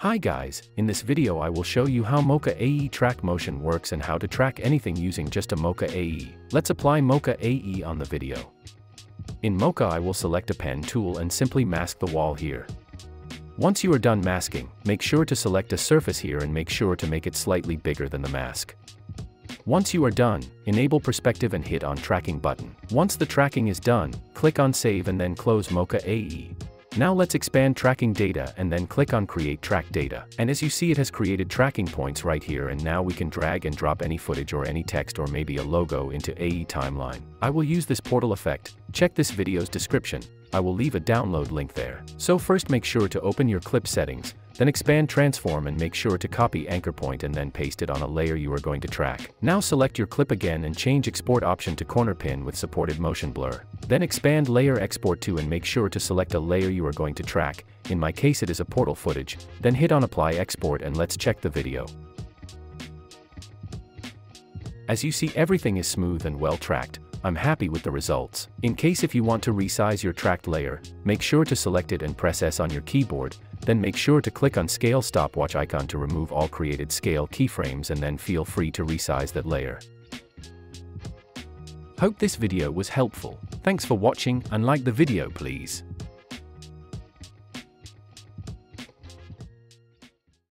Hi guys, in this video I will show you how Mocha AE track motion works and how to track anything using just a Mocha AE. Let's apply Mocha AE on the video. In Mocha I will select a pen tool and simply mask the wall here. Once you are done masking, make sure to select a surface here and make sure to make it slightly bigger than the mask. Once you are done, enable perspective and hit on tracking button. Once the tracking is done, click on save and then close Mocha AE. Now let's expand tracking data and then click on create track data. And as you see it has created tracking points right here, and now we can drag and drop any footage or any text or maybe a logo into AE timeline. I will use this portal effect. Check this video's description. I will leave a download link there. So first make sure to open your clip settings, then expand transform and make sure to copy anchor point and then paste it on a layer you are going to track. Now select your clip again and change export option to corner pin with supported motion blur. Then expand layer export to and make sure to select a layer you are going to track. In my case it is a portal footage. Then hit on apply export and let's check the video. As you see everything is smooth and well tracked. I'm happy with the results. In case if you want to resize your tracked layer, make sure to select it and press S on your keyboard, then make sure to click on scale stopwatch icon to remove all created scale keyframes and then feel free to resize that layer. Hope this video was helpful. Thanks for watching and like the video please.